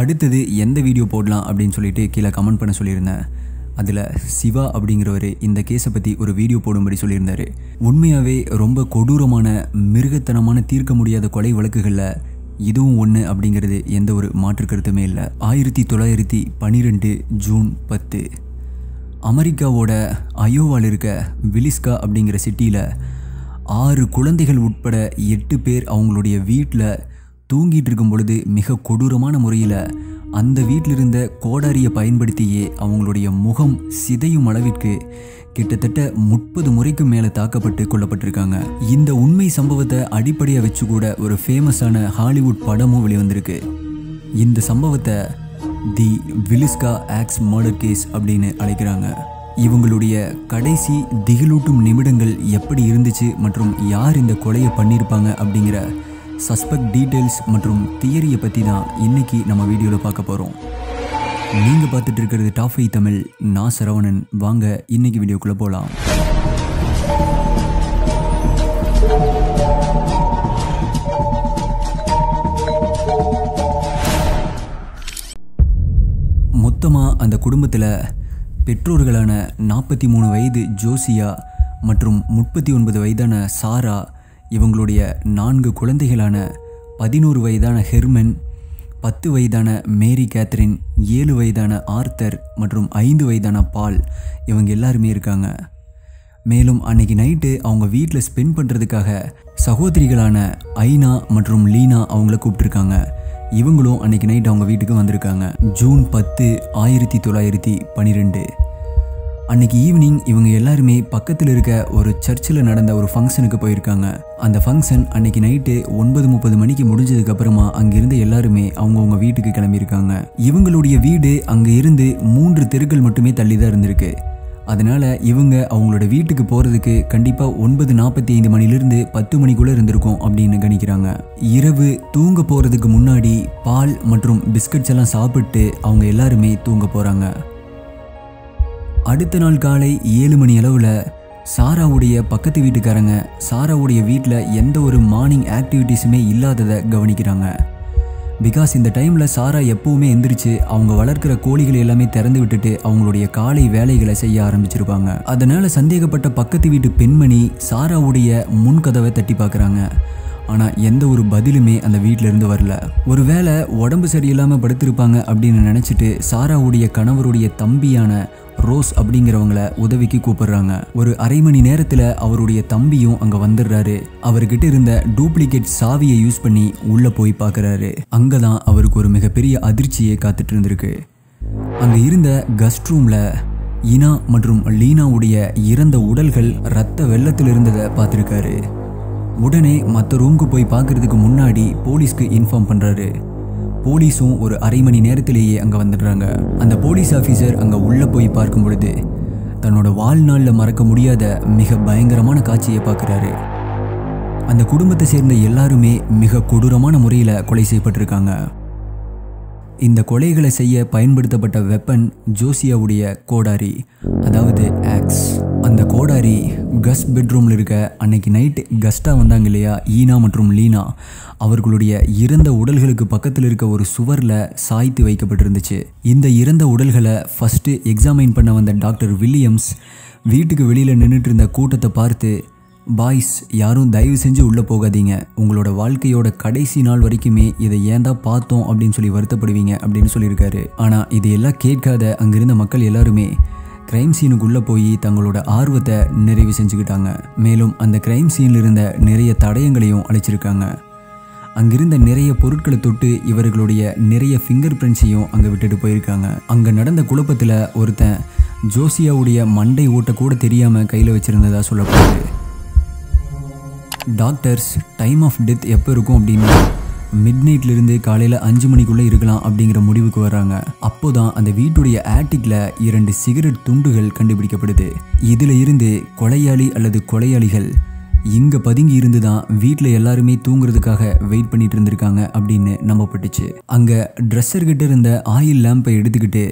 அடுத்தது எந்த வீடியோ போடலாம் அப்படின்னு சொல்லிட்டு கீழே கமெண்ட் பண்ண சொல்லியிருந்தேன். அதில் சிவா அப்படிங்கிறவர் இந்த கேஸை பற்றி ஒரு வீடியோ போடும்படி சொல்லியிருந்தார். உண்மையாகவே ரொம்ப கொடூரமான மிருகத்தனமான தீர்க்க முடியாத கொலை வழக்குகளில் இதுவும் ஒன்று அப்படிங்கிறது எந்த ஒரு மாற்று கருத்துமே இல்லை. 1912 ஜூன் 10 அமெரிக்காவோட அயோவாவில் இருக்க விலிஸ்கா அப்படிங்கிற சிட்டியில் 6 குழந்தைகள் உட்பட 8 பேர் அவங்களுடைய வீட்டில் தூங்கிட்டு இருக்கும் பொழுது மிக கொடூரமான முறையில் அந்த வீட்டிலிருந்த கோடாரியை பயன்படுத்தியே அவங்களுடைய முகம் சிதையும் அளவிற்கு கிட்டத்தட்ட 30 முறைக்கும் மேலே தாக்கப்பட்டு கொல்லப்பட்டிருக்காங்க. இந்த உண்மை சம்பவத்தை அடிப்படையாக வச்சு கூட ஒரு ஃபேமஸான ஹாலிவுட் படமும் வெளிவந்திருக்கு. இந்த சம்பவத்தை the Villisca axe murder case அப்படின்னு அழைக்கிறாங்க. இவங்களுடைய கடைசி திகிலூட்டும் நிமிடங்கள் எப்படி இருந்துச்சு மற்றும் யார் இந்த கொலையை பண்ணியிருப்பாங்க அப்படிங்கிற சஸ்பெக்ட் டீட்டெயில்ஸ் மற்றும் தியரியை பற்றி தான் இன்றைக்கி நம்ம வீடியோவில் பார்க்க போகிறோம். நீங்கள் பார்த்துட்டு இருக்கிறது டாப் 5 தமிழ். நான் சரவணன். வாங்க இன்றைக்கி வீடியோக்குள்ளே போகலாம். மொத்தமாக அந்த குடும்பத்தில் பெற்றோர்களான 43 வயது ஜோசியா மற்றும் 39 வயதான சாரா, இவங்களுடைய 4 குழந்தைகளான 11 வயதான ஹெர்மன், 10 வயதான மேரி கேத்ரின், 7 வயதான ஆர்த்தர் மற்றும் 5 வயதான பால், இவங்க எல்லாருமே இருக்காங்க. மேலும் அன்னைக்கு நைட்டு அவங்க வீட்டில் ஸ்பெண்ட் பண்ணுறதுக்காக சகோதரிகளான ஐனா மற்றும் லீனா அவங்கள கூப்பிட்டுருக்காங்க. இவங்களும் அன்னைக்கு நைட் அவங்க வீட்டுக்கு வந்திருக்காங்க. ஜூன் 10, 1912 அன்றைக்கி ஈவினிங் இவங்க எல்லாருமே பக்கத்தில் இருக்க ஒரு சர்ச்சில் நடந்த ஒரு ஃபங்க்ஷனுக்கு போயிருக்காங்க. அந்த ஃபங்க்ஷன் அன்றைக்கி நைட்டு 9:30 மணிக்கு முடிஞ்சதுக்கப்புறமா அங்கேருந்து எல்லாருமே அவங்கவுங்க வீட்டுக்கு கிளம்பியிருக்காங்க. இவங்களுடைய வீடு அங்கே இருந்து 3 தெருக்கள் மட்டுமே தள்ளி தான் இருந்திருக்கு. அதனால் இவங்க அவங்களோட வீட்டுக்கு போகிறதுக்கு கண்டிப்பாக 9:45 மணிலேருந்து 10 மணிக்குள்ளே இருந்திருக்கும் அப்படின்னு கணிக்கிறாங்க. இரவு தூங்க போகிறதுக்கு முன்னாடி பால் மற்றும் பிஸ்கட்ஸ் எல்லாம் சாப்பிட்டு அவங்க எல்லாருமே தூங்க போகிறாங்க. அடுத்த நாள் காலை 7 மணி அளவில் சாராவுடைய பக்கத்து வீட்டுக்காரங்க சாராவுடைய வீட்டில் எந்த ஒரு மார்னிங் ஆக்டிவிட்டீஸுமே இல்லாததை கவனிக்கிறாங்க. பிகாஸ் இந்த டைமில் சாரா எப்போவுமே எந்திரிச்சு அவங்க வளர்க்குற கோழிகளை எல்லாமே திறந்து விட்டுட்டு அவங்களுடைய காலை வேலைகளை செய்ய ஆரம்பிச்சிருப்பாங்க. அதனால் சந்தேகப்பட்ட பக்கத்து வீட்டு பெண்மணி சாராவுடைய முன்கதவை தட்டி பார்க்குறாங்க. ஆனால் எந்த ஒரு பதிலுமே அந்த வீட்டிலேருந்து வரல. ஒருவேளை உடம்பு சரியில்லாமல் படுத்திருப்பாங்க அப்படின்னு நினச்சிட்டு சாராவுடைய கணவருடைய தம்பியான ரோஸ் அப்படிங்கிறவங்கள உதவிக்கு கூப்பிடுறாங்க. ஒரு அரை மணி நேரத்தில் அவருடைய தம்பியும் அங்கே வந்துடுறாரு. அவர்கிட்ட இருந்த டூப்ளிகேட் சாவியை யூஸ் பண்ணி உள்ளே போய் பார்க்குறாரு. அங்கே தான் அவருக்கு ஒரு மிகப்பெரிய அதிர்ச்சியை காத்துட்டு இருந்திருக்கு. அங்கே இருந்த கெஸ்ட் ரூமில் இனா மற்றும் லீனாவுடைய இறந்த உடல்கள் ரத்த வெள்ளத்தில் இருந்ததை பார்த்துருக்காரு. உடனே மற்ற ரூமுக்கு போய் பார்க்குறதுக்கு முன்னாடி போலீஸ்க்கு இன்ஃபார்ம் பண்ணுறாரு. போலீஸும் ஒரு அரை மணி நேரத்திலேயே அங்கே வந்துடுறாங்க. அந்த போலீஸ் ஆஃபீஸர் அங்கே உள்ளே போய் பார்க்கும் பொழுது தன்னோட வாழ்நாளில் மறக்க முடியாத மிக பயங்கரமான காட்சியை பார்க்குறாரு. அந்த குடும்பத்தை சேர்ந்த எல்லாருமே மிக கொடூரமான முறையில் கொலை செய்யப்பட்டிருக்காங்க. இந்த கொலைகளை செய்ய பயன்படுத்தப்பட்ட வெப்பன் ஜோசியாவுடைய கோடாரி, அதாவது ஆக்ஸ். அந்த கோடாரி கெஸ்ட் பெட்ரூமில் இருக்க அன்னைக்கு நைட்டு கெஸ்ட்டாக வந்தாங்க இல்லையா ஈனா மற்றும் லீனா, அவர்களுடைய இறந்த உடல்களுக்கு பக்கத்தில் இருக்க ஒரு சுவரில் சாய்த்து வைக்கப்பட்டிருந்துச்சு. இந்த இறந்த உடல்களை ஃபஸ்ட்டு எக்ஸாமைன் பண்ண வந்த டாக்டர் வில்லியம்ஸ் வீட்டுக்கு வெளியில் நின்றுட்டு இருந்த கூட்டத்தை பார்த்து, பாய்ஸ் யாரும் தயவு செஞ்சு உள்ளே போகாதீங்க, உங்களோட வாழ்க்கையோட கடைசி நாள் வரைக்குமே இதை ஏன் தான் பார்த்தோம் அப்படின்னு சொல்லி வருத்தப்படுவீங்க அப்படின்னு சொல்லியிருக்காரு. ஆனால் இதையெல்லாம் கேட்காத அங்கிருந்த மக்கள் எல்லாருமே கிரைம் சீனுக்குள்ளே போய் தங்களோட ஆர்வத்தை நிறைவு செஞ்சுக்கிட்டாங்க. மேலும் அந்த கிரைம் சீனில் இருந்த நிறைய தடயங்களையும் அழிச்சிருக்காங்க. அங்கிருந்த நிறைய பொருட்களை தொட்டு இவர்களுடைய நிறைய ஃபிங்கர் பிரிண்ட்ஸையும் அங்கே விட்டுட்டு போயிருக்காங்க. அங்கே நடந்த குழப்பத்தில் ஒருத்தன் ஜோசியாவுடைய மண்டை ஓட்ட கூட தெரியாமல் கையில் வச்சுருந்ததா சொல்லப்படுது. டாக்டர்ஸ் டைம் ஆஃப் டெத் எப்போ இருக்கும் அப்படின்னா மிட்நைட்லேருந்து காலையில் 5 மணிக்குள்ளே இருக்கலாம் அப்படிங்கிற முடிவுக்கு வர்றாங்க. அப்போ தான் அந்த வீட்டுடைய ஆட்டிக்கில் 2 சிகரெட் துண்டுகள் கண்டுபிடிக்கப்படுது. இதில் இருந்து கொலையாளி அல்லது கொலையாளிகள் இங்கே பதுங்கி இருந்து தான் வீட்டில் எல்லாருமே தூங்குறதுக்காக வெயிட் பண்ணிட்டு இருந்திருக்காங்க அப்படின்னு நம்பப்பட்டுச்சு. அங்கே ட்ரெஸ்ஸர்கிட்ட இருந்த ஆயில் லேம்பை எடுத்துக்கிட்டு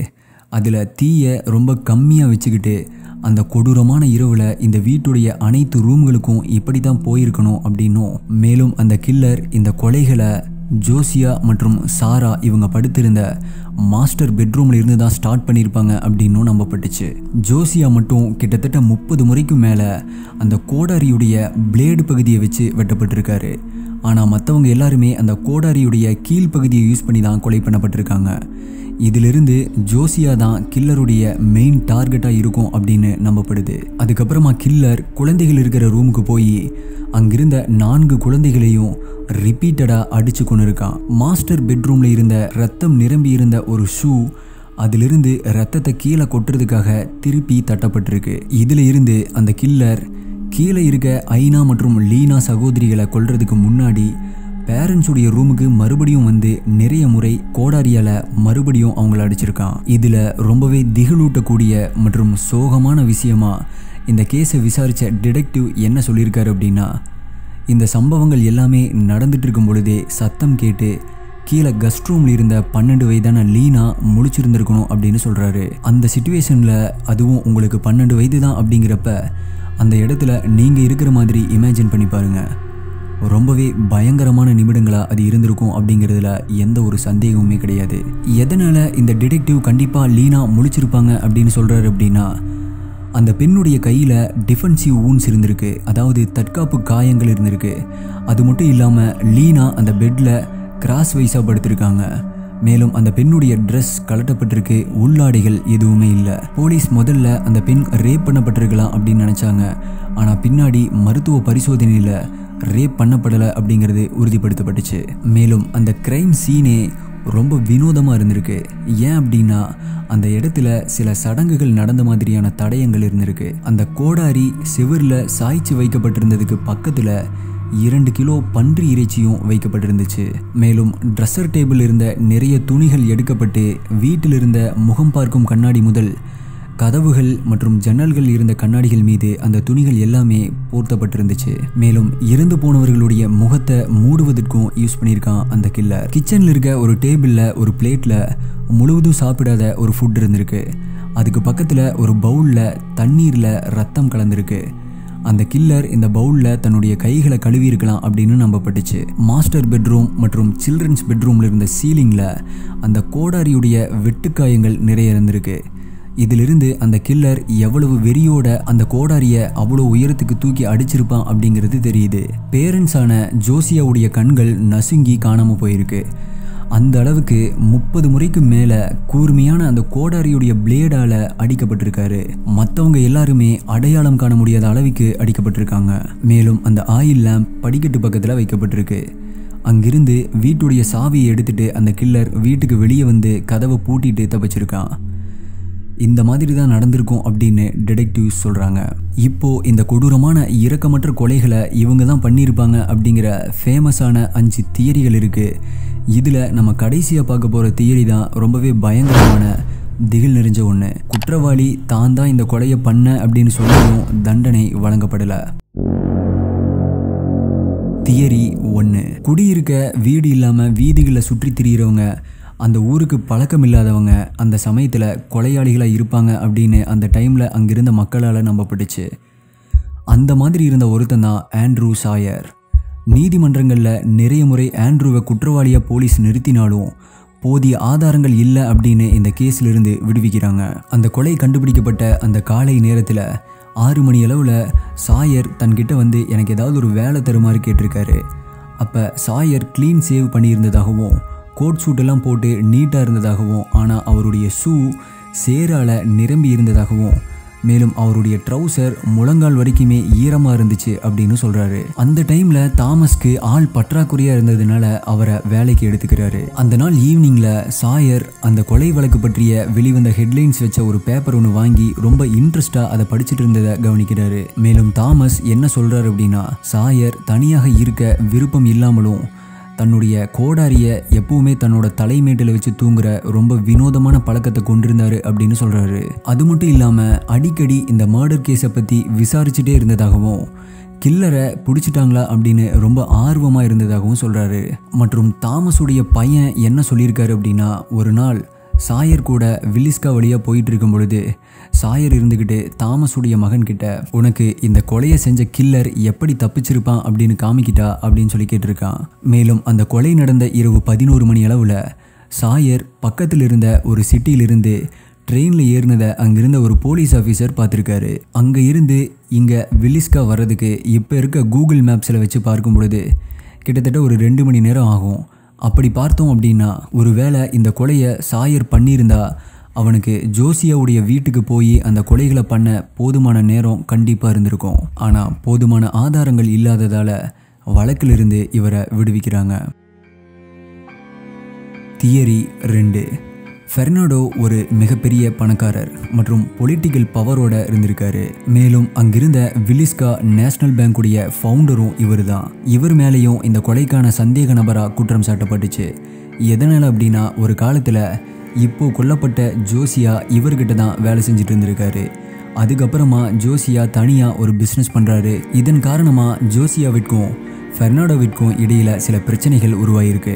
அதில் தீயை ரொம்ப கம்மியாக வச்சுக்கிட்டு அந்த கொடூரமான இரவில் இந்த வீட்டுடைய அனைத்து ரூம்களுக்கும் இப்படி தான் போயிருக்கணும் அப்படின்னும், மேலும் அந்த கில்லர் இந்த கொலைகளை ஜோசியா மற்றும் சாரா இவங்க படுத்திருந்த மாஸ்டர் பெட்ரூமில் இருந்து தான் ஸ்டார்ட் பண்ணியிருப்பாங்க அப்படின்னும் நம்பப்பட்டுச்சு. ஜோசியா மட்டும் கிட்டத்தட்ட 30 முறைக்கும் மேலே அந்த கோடாரியுடைய பிளேடு பகுதியை வச்சு வெட்டப்பட்டிருக்காரு. ஆனால் மற்றவங்க எல்லாருமே அந்த கோடாரியுடைய கீழ்ப்பகுதியை யூஸ் பண்ணி தான் கொலை பண்ணப்பட்டிருக்காங்க. இதிலிருந்து ஜோசியா தான் கில்லருடைய மெயின் டார்கெட்டாக இருக்கும் அப்படின்னு நம்பப்படுது. அதுக்கப்புறமா கில்லர் குழந்தைகள் இருக்கிற ரூமுக்கு போய் அங்கிருந்த 4 குழந்தைகளையும் ரிப்பீட்டடாக அடித்து கொண்டு இருக்கான். மாஸ்டர் பெட்ரூமில் இருந்த ரத்தம் நிரம்பி இருந்த ஒரு ஷூ அதிலிருந்து ரத்தத்தை கீழே கொட்டுறதுக்காக திருப்பி தட்டப்பட்டிருக்கு. இதில் இருந்து அந்த கில்லர் கீழே இருக்க ஐனா மற்றும் லீனா சகோதரிகளை கொல்றதுக்கு முன்னாடி பேரண்ட்ஸுடைய ரூமுக்கு மறுபடியும் வந்து நிறைய முறை கோடாரியால் மறுபடியும் அவங்கள அடிச்சிருக்கான். இதில் ரொம்பவே திகிலூட்டக்கூடிய மற்றும் சோகமான விஷயமா இந்த கேஸை விசாரித்த டிடெக்டிவ் என்ன சொல்லியிருக்காரு அப்படின்னா, இந்த சம்பவங்கள் எல்லாமே நடந்துட்டு இருக்கும் பொழுதே சத்தம் கேட்டு கீழே கெஸ்ட் ரூமில் இருந்த 12 வயதான லீனா முழிச்சிருந்திருக்கணும் அப்படின்னு சொல்கிறாரு. அந்த சிச்சுவேஷனில் அதுவும் உங்களுக்கு 12 வயது தான் அப்படிங்கிறப்ப அந்த இடத்துல நீங்கள் இருக்கிற மாதிரி இமேஜின் பண்ணி பாருங்கள். ரொம்பவே பயங்கரமான நிமிடங்களாக அது இருந்திருக்கும் அப்படிங்கிறதுல எந்த ஒரு சந்தேகமுமே கிடையாது. எதனால் இந்த டிடெக்டிவ் கண்டிப்பாக லீனா முழிச்சிருப்பாங்க அப்படின்னு சொல்கிறாரு அப்படின்னா, அந்த பெண்ணுடைய கையில் டிஃபென்சிவ் வூண்ட்ஸ் இருந்திருக்கு, அதாவது தற்காப்பு காயங்கள் இருந்திருக்கு. அது மட்டும் இல்லாமல் லீனா அந்த பெட்டில் கிராஸ் வைஸாக படுத்திருக்காங்க. மேலும் அந்த பெண்ணுடைய ட்ரெஸ் கலட்டப்பட்டிருக்கு, உள்ளாடைகள் எதுவுமே இல்லை. போலீஸ் முதல்ல அந்த பெண் ரேப் பண்ணப்பட்டிருக்கலாம் அப்படின்னு நினச்சாங்க. ஆனால் பின்னாடி மருத்துவ பரிசோதனையில் ரேப் பண்ணப்படலை அப்படிங்கிறது உறுதிப்படுத்தப்பட்டுச்சு. மேலும் அந்த கிரைம் சீனே ரொம்ப வினோதமாக இருந்திருக்கு. ஏன் அப்படின்னா அந்த இடத்துல சில சடங்குகள் நடந்த மாதிரியான தடயங்கள் இருந்திருக்கு. அந்த கோடாரி செவரில் சாய்ச்சி வைக்கப்பட்டிருந்ததுக்கு பக்கத்தில் 2 கிலோ பன்றி இறைச்சியும் வைக்கப்பட்டிருந்துச்சு. மேலும் ட்ரெஸ்ஸர் டேபிள் இருந்த நிறைய துணிகள் எடுக்கப்பட்டு வீட்டில் இருந்த முகம் பார்க்கும் கண்ணாடி முதல் கதவுகள் மற்றும் ஜன்னல்கள் இருந்த கண்ணாடிகள் மீது அந்த துணிகள் எல்லாமே போர்த்தப்பட்டிருந்துச்சு. மேலும் இறந்து போனவர்களுடைய முகத்தை மூடுவதற்கும் யூஸ் பண்ணியிருக்கான் அந்த கில்லர். கிச்சனில் இருக்க ஒரு டேபிளில் ஒரு பிளேட்டில் முழுவதும் சாப்பிடாத ஒரு ஃபுட் இருந்திருக்கு. அதுக்கு பக்கத்தில் ஒரு பவுலில் தண்ணீரில் ரத்தம் கலந்துருக்கு. அந்த கில்லர் இந்த பவுலில் தன்னுடைய கைகளை கழுவி இருக்கலாம் அப்படின்னு நம்பப்பட்டுச்சு. மாஸ்டர் பெட்ரூம் மற்றும் சில்ட்ரன்ஸ் பெட்ரூமில் இருந்த சீலிங்கில் அந்த கோடாரியுடைய வெட்டுக்காயங்கள் நிறைய இருந்திருக்கு. இதிலிருந்து அந்த கில்லர் எவ்வளவு வெறியோட அந்த கோடாரியை அவ்வளோ உயரத்துக்கு தூக்கி அடிச்சிருப்பான் அப்படிங்கிறது தெரியுது. பேரண்ட்ஸான ஜோசியாவுடைய கண்கள் நசுங்கி காணாமல் போயிருக்கு. அந்த அளவுக்கு 30 முறைக்கு மேலே கூர்மையான அந்த கோடாரியுடைய பிளேடால் அடிக்கப்பட்டிருக்காரு. மற்றவங்க எல்லாருமே அடையாளம் காண முடியாத அளவுக்கு அடிக்கப்பட்டிருக்காங்க. மேலும் அந்த ஆயில் லேம்ப் படிக்கட்டு பக்கத்தில் வைக்கப்பட்டிருக்கு. அங்கிருந்து வீட்டுடைய சாவியை எடுத்துகிட்டு அந்த கில்லர் வீட்டுக்கு வெளியே வந்து கதவை பூட்டிட்டு தப்பிச்சிருக்கான். இந்த மாதிரி தான் நடந்திருக்கும் அப்படின்னு டிடெக்டிவ்ஸ் சொல்கிறாங்க. இப்போது இந்த கொடூரமான இரக்கமற்ற கொலைகளை இவங்க தான் பண்ணியிருப்பாங்க அப்படிங்கிற ஃபேமஸான 5 தியரிகள் இருக்குது. இதில் நம்ம கடைசியாக பார்க்க போகிற தியரி தான் ரொம்பவே பயங்கரமான திகில் நிறைஞ்ச ஒன்று. குற்றவாளி தான் தான் இந்த கொலையை பண்ண அப்படின்னு சொல்லியும் தண்டனை வழங்கப்படலை. தியரி 1, குடியிருக்க வீடு இல்லாமல் வீதிகளை சுற்றி திரியிறவங்க, அந்த ஊருக்கு பழக்கம் இல்லாதவங்க அந்த சமயத்தில் கொலையாளிகளாக இருப்பாங்க அப்படின்னு அந்த டைமில் அங்கிருந்த மக்களால் நம்பப்பட்டுச்சு. அந்த மாதிரி இருந்த ஒருத்தன் தான் ஆண்ட்ரூ சாயர். நீதிமன்றங்களில் நிறைய முறை ஆண்ட்ரூவை குற்றவாளியாக போலீஸ் நிறுத்தினாலும் போதிய ஆதாரங்கள் இல்லை அப்படின்னு இந்த கேஸிலிருந்து விடுவிக்கிறாங்க. அந்த கொலை கண்டுபிடிக்கப்பட்ட அந்த காலை நேரத்தில் 6 மணி அளவில் சாயர் தன்கிட்ட வந்து எனக்கு ஏதாவது ஒரு வேலை தருமாறு கேட்டிருக்காரு. அப்போ சாயர் க்ளீன் சேவ் பண்ணியிருந்ததாகவும் கோட் சூட்டெல்லாம் போட்டு நீட்டாக இருந்ததாகவும், ஆனால் அவருடைய ஷூ சேரால் நிரம்பி இருந்ததாகவும், மேலும் அவருடைய ட்ரௌசர் முழங்கால் வரைக்குமே ஈரமாக இருந்துச்சு அப்படின்னு சொல்கிறாரு. அந்த டைமில் தாமஸ்க்கு ஆள் பற்றாக்குறையாக இருந்ததுனால அவரை வேலைக்கு எடுத்துக்கிறாரு. அந்த நாள் ஈவினிங்கில் சாயர் அந்த கொலை வழக்கு பற்றிய வெளிவந்த ஹெட்லைன்ஸ் வச்ச ஒரு பேப்பர் ஒன்று வாங்கி ரொம்ப இன்ட்ரெஸ்டாக அதை படிச்சுட்டு இருந்ததை கவனிக்கிறாரு. மேலும் தாமஸ் என்ன சொல்கிறார் அப்படின்னா, சாயர் தனியாக இருக்க விருப்பம் இல்லாமலும் தன்னுடைய கோடாரியை எப்பவுமே தன்னோட தலைமேட்டில் வச்சு தூங்குற ரொம்ப வினோதமான பழக்கத்தை கொண்டிருந்தார் அப்படின்னு சொல்கிறாரு. அது மட்டும் இல்லாமல் அடிக்கடி இந்த மர்டர் கேஸை பற்றி விசாரிச்சுட்டே இருந்ததாகவும், கில்லரை பிடிச்சிட்டாங்களா அப்படின்னு ரொம்ப ஆர்வமாக இருந்ததாகவும் சொல்கிறாரு. மற்றும் தாமஸுடைய பையன் என்ன சொல்லியிருக்காரு அப்படின்னா, ஒரு நாள் சாயர் கூட வில்லிஸ்கா வழியா போயிட்டு இருக்கும் பொழுது சாயர் இருந்துகிட்டு தாமஸுடைய மகன்கிட்ட உனக்கு இந்த கொலையை செஞ்ச கில்லர் எப்படி தப்பிச்சிருப்பான் அப்படின்னு காமிக்கிட்டா அப்படின்னு சொல்லி கேட்டிருக்கான். மேலும் அந்த கொலை நடந்த இரவு 11 மணி அளவில் சாயர் பக்கத்தில் இருந்த ஒரு சிட்டியிலிருந்து ட்ரெயினில் ஏறினதை அங்கிருந்த ஒரு போலீஸ் ஆஃபீஸர் பார்த்துருக்காரு. அங்கே இருந்து இங்கே வில்லிஸ்கா வர்றதுக்கு இப்போ இருக்க கூகுள் மேப்ஸில் வச்சு பார்க்கும் பொழுது கிட்டத்தட்ட ஒரு 2 மணி நேரம் ஆகும். அப்படி பார்த்தோம் அப்படின்னா ஒருவேளை இந்த கொலையை சாயர் பண்ணியிருந்தா அவனுக்கு ஜோசியாவுடைய வீட்டுக்கு போய் அந்த கொலைகளை பண்ண போதுமான நேரம் கண்டிப்பாக இருந்திருக்கும். ஆனால் போதுமான ஆதாரங்கள் இல்லாததால் வழக்கிலிருந்து இவரை விடுவிக்கிறாங்க. தியரி 2. ஃபெர்னாண்டோ ஒரு மிகப்பெரிய பணக்காரர் மற்றும் பொலிட்டிக்கல் பவரோட இருந்திருக்காரு. மேலும் அங்கிருந்த வில்லிஸ்கா நேஷனல் பேங்குடைய ஃபவுண்டரும் இவர் தான். இவர் மேலேயும் இந்த கொலைக்கான சந்தேக நபராக குற்றம் சாட்டப்பட்டுச்சு. எதனால் அப்படின்னா ஒரு காலத்தில் இப்போது கொல்லப்பட்ட ஜோசியா இவர்கிட்ட தான் வேலை செஞ்சுட்டு இருந்திருக்காரு. அதுக்கப்புறமா ஜோசியா தனியாக ஒரு பிஸ்னஸ் பண்ணுறாரு. இதன் காரணமாக ஜோசியாவிற்கும் ஃபெர்னாண்டோவிற்கும் இடையில் சில பிரச்சனைகள் உருவாகிருக்கு.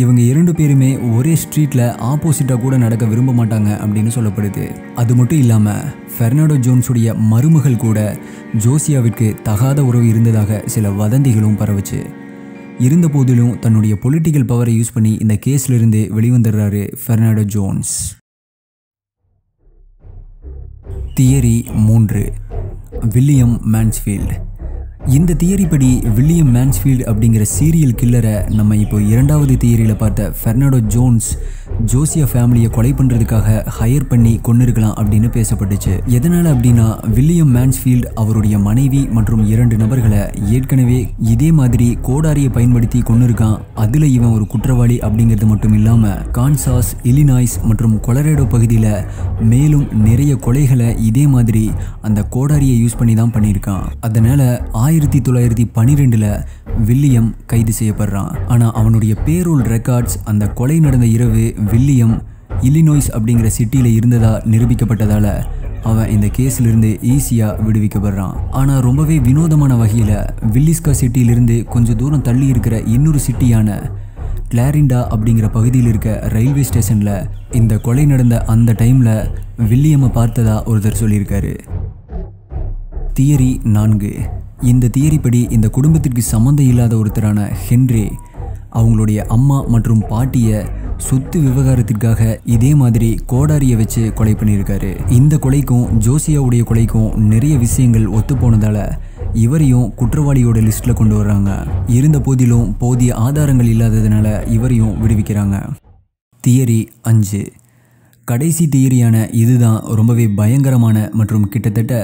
இவங்க 2 பேருமே ஒரே ஸ்ட்ரீட்டில் ஆப்போசிட்டாக கூட நடக்க விரும்ப மாட்டாங்க அப்படின்னு சொல்லப்படுது. அது மட்டும் இல்லாமல் ஃபெர்னாண்டோ ஜோன்ஸுடைய மருமகள் கூட ஜோசியாவிற்கு தகாத உறவு இருந்ததாக சில வதந்திகளும் பரவுச்சு. இருந்த போதிலும் தன்னுடைய பொலிட்டிக்கல் பவரை யூஸ் பண்ணி இந்த கேஸ்லேருந்து வெளிவந்துடுறாரு Fernando Jones. Theory 3. William Mansfield. இந்த தியரி படி வில்லியம் மேன்ஸ்ஃபீல்டு அப்படிங்கிற சீரியல் கில்லரை நம்ம இப்போ 2வது தியரியில் பார்த்த ஃபெர்னாண்டோ ஜோன்ஸ் ஜோசியா ஃபேமிலியை கொலை பண்ணுறதுக்காக ஹையர் பண்ணி கொண்டிருக்கலாம் அப்படின்னு பேசப்பட்டுச்சு. எதனால் அப்படின்னா வில்லியம் மேன்ஸ்ஃபீல்டு அவருடைய மனைவி மற்றும் 2 நபர்களை ஏற்கனவே இதே மாதிரி கோடாரியை பயன்படுத்தி கொண்டிருக்கான். அதில் இவன் ஒரு குற்றவாளி அப்படிங்கிறது மட்டும் இல்லாமல் கான்சாஸ், இலினாய்ஸ் மற்றும் கொலரேடோ பகுதியில் மேலும் நிறைய கொலைகளை இதே மாதிரி அந்த கோடாரியை யூஸ் பண்ணி தான் பண்ணியிருக்கான். அதனால் 1912இல் வில்லியம் கைது செய்யப்படுறான். ஆனால் அவனுடைய பேரோல் ரெக்கார்ட்ஸ் அந்த கொலை நடந்த இரவு வில்லியம் இல்லினாய்ஸ் அப்படிங்கிற சிட்டியில் இருந்ததாக நிரூபிக்கப்பட்டதால் அவன் இந்த கேஸிலிருந்து ஈஸியாக விடுவிக்கப்படுறான். ஆனால் ரொம்பவே வினோதமான வகையில் வில்லிஸ்கா சிட்டியிலிருந்து கொஞ்சம் தூரம் தள்ளி இருக்கிற இன்னொரு சிட்டியான கிளாரிண்டா அப்படிங்கிற பகுதியில் இருக்க ரயில்வே ஸ்டேஷனில் இந்த கொலை நடந்த அந்த டைமில் வில்லியம்மை பார்த்ததா ஒருத்தர் சொல்லியிருக்காரு. தியரி 4. இந்த தியரிப்படி இந்த குடும்பத்திற்கு சம்மந்தம் இல்லாத ஒருத்தரான ஹென்றே அவங்களுடைய அம்மா மற்றும் பாட்டியை சொத்து விவகாரத்திற்காக இதே மாதிரி கோடாரியை வச்சு கொலை பண்ணியிருக்காரு. இந்த கொலைக்கும் ஜோசியாவுடைய கொலைக்கும் நிறைய விஷயங்கள் ஒத்துப்போனதால் இவரையும் குற்றவாளியோட லிஸ்ட்டில் கொண்டு வர்றாங்க. இருந்த போதிலும் போதிய ஆதாரங்கள் இல்லாததுனால இவரையும் விடுவிக்கிறாங்க. தியரி 5. கடைசி தியரியான இதுதான் ரொம்பவே பயங்கரமான மற்றும் கிட்டத்தட்ட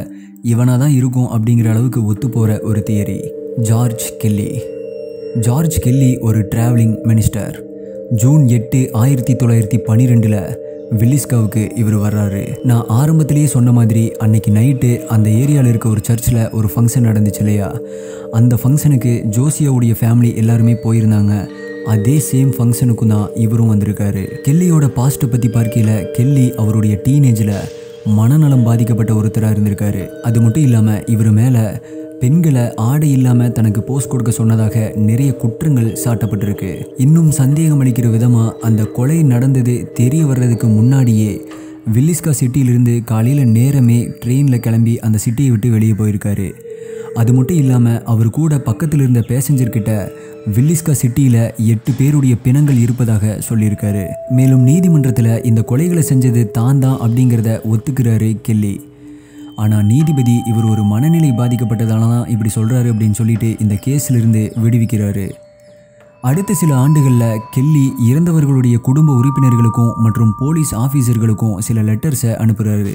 இவனாக தான் இருக்கும் அப்படிங்கிற அளவுக்கு ஒத்து போகிற ஒரு தியரி. ஜார்ஜ் கெல்லி ஒரு டிராவலிங் மினிஸ்டர். ஜூன் 8, 1912 வில்லிஸ்காவுக்கு இவர் வர்றாரு. நான் ஆரம்பத்திலேயே சொன்ன மாதிரி அன்னைக்கு நைட்டு அந்த ஏரியாவில் இருக்க ஒரு சர்ச்சில் ஒரு ஃபங்க்ஷன் நடந்துச்சு இல்லையா? அந்த ஃபங்க்ஷனுக்கு ஜோசியாவுடைய ஃபேமிலி எல்லாருமே போயிருந்தாங்க. அதே சேம் ஃபங்க்ஷனுக்கும் தான் இவரும் வந்திருக்காரு. கெல்லியோட பாஸ்ட்டை பற்றி பார்க்கையில் கெல்லி அவருடைய டீனேஜில் மனநலம் பாதிக்கப்பட்ட ஒருத்தராக இருந்திருக்காரு. அது மட்டும் இல்லாமல் இவர் மேலே பெண்களை ஆடை இல்லாமல் தனக்கு போஸ்ட் கொடுக்க சொன்னதாக நிறைய குற்றங்கள் சாட்டப்பட்டிருக்கு. இன்னும் சந்தேகம் அளிக்கிற விதமாக அந்த கொலை நடந்தது தெரிய வர்றதுக்கு முன்னாடியே வில்லிஸ்கா சிட்டியிலிருந்து காலையில் நேரமே ட்ரெயினில் கிளம்பி அந்த சிட்டியை விட்டு வெளியே போயிருக்காரு. அது மட்டும் இல்லாமல் அவர் கூட பக்கத்தில் இருந்த பேசஞ்சர்கிட்ட வில்லிஸ்கா சிட்டியில் 8 பேருடைய பிணங்கள் இருப்பதாக சொல்லியிருக்காரு. மேலும் நீதிமன்றத்தில் இந்த கொலைகளை செஞ்சது தான் தான் அப்படிங்கிறத ஒத்துக்கிறாரு கெல்லி. ஆனால் நீதிபதி இவர் ஒரு மனநிலை பாதிக்கப்பட்டதால தான் இப்படி சொல்கிறாரு அப்படின்னு சொல்லிட்டு இந்த கேஸிலிருந்து விடுவிக்கிறாரு. அடுத்த சில ஆண்டுகளில் கெல்லி இறந்தவர்களுடைய குடும்ப உறுப்பினர்களுக்கும் மற்றும் போலீஸ் ஆஃபீஸர்களுக்கும் சில லெட்டர்ஸை அனுப்புகிறாரு.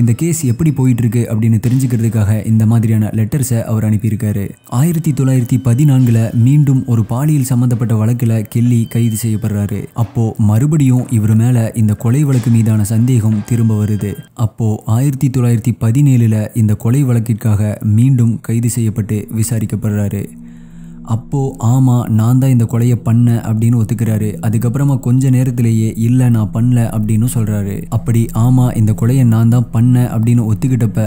இந்த கேஸ் எப்படி போயிட்டுருக்கு அப்படின்னு தெரிஞ்சுக்கிறதுக்காக இந்த மாதிரியான லெட்டர்ஸை அவர் அனுப்பியிருக்காரு. 1914 மீண்டும் ஒரு பாலியல் சம்மந்தப்பட்ட வழக்கில் கெல்லி கைது செய்யப்படுறாரு. அப்போது மறுபடியும் இவர் மேலே இந்த கொலை வழக்கு மீதான சந்தேகம் திரும்ப வருது. அப்போது 1917 இந்த கொலை வழக்கிற்காக மீண்டும் கைது செய்யப்பட்டு விசாரிக்கப்படுறாரு. அப்போது ஆமாம் நான் தான் இந்த கொலையை பண்ணேன் அப்படின்னு ஒத்துக்கிறாரு. அதுக்கப்புறமா கொஞ்ச நேரத்திலேயே இல்லை நான் பண்ணல அப்படின்னு சொல்கிறாரு. அப்படி ஆமாம் இந்த கொலையை நான் தான் பண்ணேன் அப்படின்னு ஒத்துக்கிட்டப்ப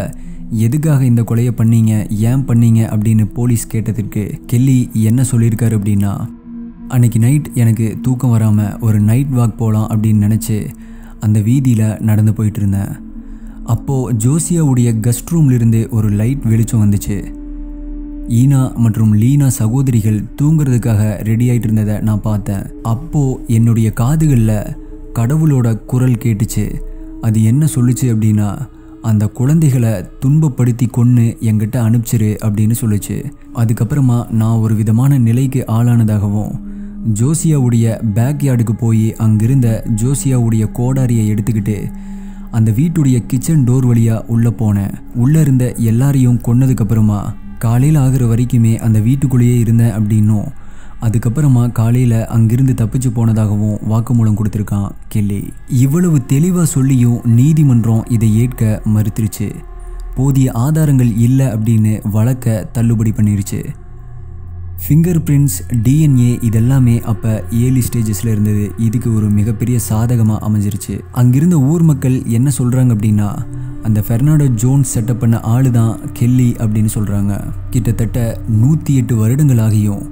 எதுக்காக இந்த கொலையை பண்ணீங்க, ஏன் பண்ணீங்க அப்படின்னு போலீஸ் கேட்டதுக்கு கெல்லி என்ன சொல்லியிருக்காரு அப்படின்னா அன்றைக்கி நைட் எனக்கு தூக்கம் வராமல் ஒரு நைட் வாக் போகலாம் அப்படின்னு நினச்சி அந்த வீதியில் நடந்து போயிட்டுருந்தேன். அப்போது ஜோசியாவுடைய கெஸ்ட் ரூம்லேருந்து ஒரு லைட் வெளிச்சம் வந்துச்சு. ஈனா மற்றும் லீனா சகோதரிகள் தூங்கிறதுக்காக ரெடி ஆகிட்டு இருந்ததை நான் பார்த்தேன். அப்போது என்னுடைய காதுகளில் கடவுளோட குரல் கேட்டுச்சு. அது என்ன சொல்லுச்சு அப்படின்னா, அந்த குழந்தைகளை துன்பப்படுத்தி கொன்று என்கிட்ட அனுப்பிச்சிரு அப்படின்னு சொல்லிச்சு. அதுக்கப்புறமா நான் ஒரு விதமான நிலைக்கு ஆளானதாகவும் ஜோசியாவுடைய பேக்யார்டுக்கு போய் அங்கிருந்த ஜோசியாவுடைய கோடாரியை எடுத்துக்கிட்டு அந்த வீட்டுடைய கிச்சன் டோர் வழியாக உள்ளே போனேன். உள்ளே இருந்த எல்லாரையும் கொன்னதுக்கப்புறமா காலையில் ஆகிற வரைக்குமே அந்த வீட்டுக்குள்ளேயே இருந்தேன் அப்படின்னும் அதுக்கப்புறமா காலையில் அங்கிருந்து தப்பிச்சு போனதாகவும் வாக்குமூலம் கொடுத்துருக்கான் கெல்லி. இவ்வளவு தெளிவாக சொல்லியும் நீதிமன்றம் இதை ஏற்க மறுத்துருச்சு. போதிய ஆதாரங்கள் இல்லை அப்படின்னு வழக்கை தள்ளுபடி பண்ணிருச்சு. ஃபிங்கர் பிரிண்ட்ஸ், டிஎன்ஏ இதெல்லாமே அப்போ ஏர்லி ஸ்டேஜஸில் இருந்தது. இதுக்கு ஒரு மிகப்பெரிய சாதகமாக அமைஞ்சிருச்சு. அங்கிருந்த ஊர் மக்கள் என்ன சொல்கிறாங்க அப்படின்னா, அந்த பெர்னார்டோ ஜோன்ஸ் செட்டப் பண்ண ஆள் தான் கெல்லி அப்படின்னு சொல்கிறாங்க. கிட்டத்தட்ட 108 வருடங்களாகியும்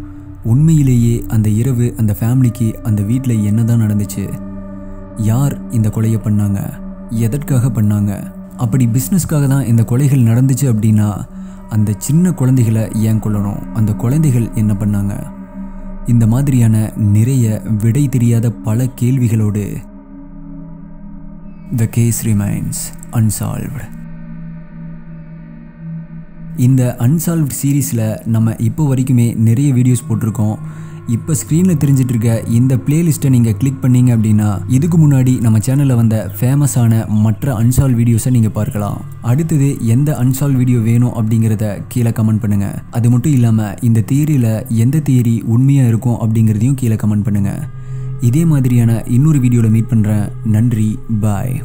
உண்மையிலேயே அந்த இரவு அந்த ஃபேமிலிக்கு அந்த வீட்டில் என்ன தான் நடந்துச்சு, யார் இந்த கொலையை பண்ணாங்க, எதற்காக பண்ணாங்க, அப்படி பிஸ்னஸ்க்காக தான் இந்த கொலைகள் நடந்துச்சு அப்படின்னா அந்த சின்ன குழந்தைகளை ஏன் கொல்லணும், அந்த குழந்தைகள் என்ன பண்ணாங்க, இந்த மாதிரியான நிறைய விடை தெரியாத பல கேள்விகளோடு The case remains unsolved. இந்த அன்சால்வ்ட் சீரீஸில் நம்ம இப்போ வரைக்குமே நிறைய வீடியோஸ் போட்டிருக்கோம். இப்போ ஸ்க்ரீனில் தெரிஞ்சிட்டு இருக்க இந்த பிளேலிஸ்ட்டை நீங்கள் கிளிக் பண்ணிங்க அப்படின்னா இதுக்கு முன்னாடி நம்ம சேனலில் வந்த ஃபேமஸான மற்ற அன்சால்வ் வீடியோஸை நீங்கள் பார்க்கலாம். அடுத்தது எந்த அன்சால்வ் வீடியோ வேணும் அப்படிங்கிறத கீழே கமெண்ட் பண்ணுங்கள். அது மட்டும் இல்லாமல் இந்த தியரியில் எந்த தியரி உண்மையாக இருக்கும் அப்படிங்கிறதையும் கீழே கமெண்ட் பண்ணுங்கள். இதே மாதிரியான இன்னொரு வீடியோவில் மீட் பண்ணுறேன். நன்றி, பாய்.